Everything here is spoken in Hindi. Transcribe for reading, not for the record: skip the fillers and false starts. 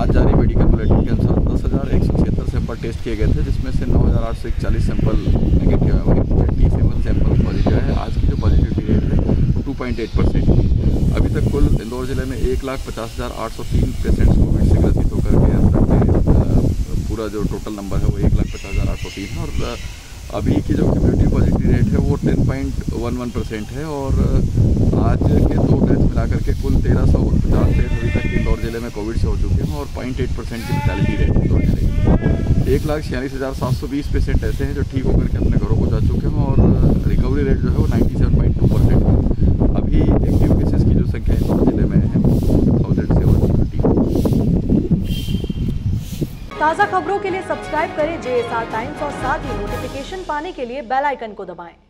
आज जारी मेडिकल बुलेटिन के अनुसार 10,176 सैंपल टेस्ट किए गए थे, जिसमें से 9,841 सैंपल नेगेटिव आए हुए, 37 सैंपल पॉजिटिव है। आज की जो पॉजिटिविटी रेट है 2.8%। अभी तक कुल इंदौर ज़िले में 1,50,803 पेशेंट्स कोविड से ग्रसित होकर के अब तक पूरा जो टोटल नंबर है वो 1,50,803 है। और अभी की जो कम्युनिटी पॉजिटिव रेट है वो 10.11% है। और आज के 2 टेस्ट मिलाकर के कुल 1,349 टेस्ट अभी तक इंदौर ज़िले में कोविड से हो चुके हैं। और 0.8% की फैटलिटी रेट है इंदौर ज़िले में। 1,46,720 पेशेंट ऐसे हैं जो ठीक होकर के अपने घरों को जा चुके हैं। और रिकवरी रेट जो है वो 97.2% है। अभी एक्टिव केसेस की जो संख्या इंदौर ज़िले में है 2,750। ताज़ा खबरों के लिए सब्सक्राइब करें JSR टाइम्स और साथ ही नोटिफिकेशन पाने के लिए बेल आइकन को दबाएं।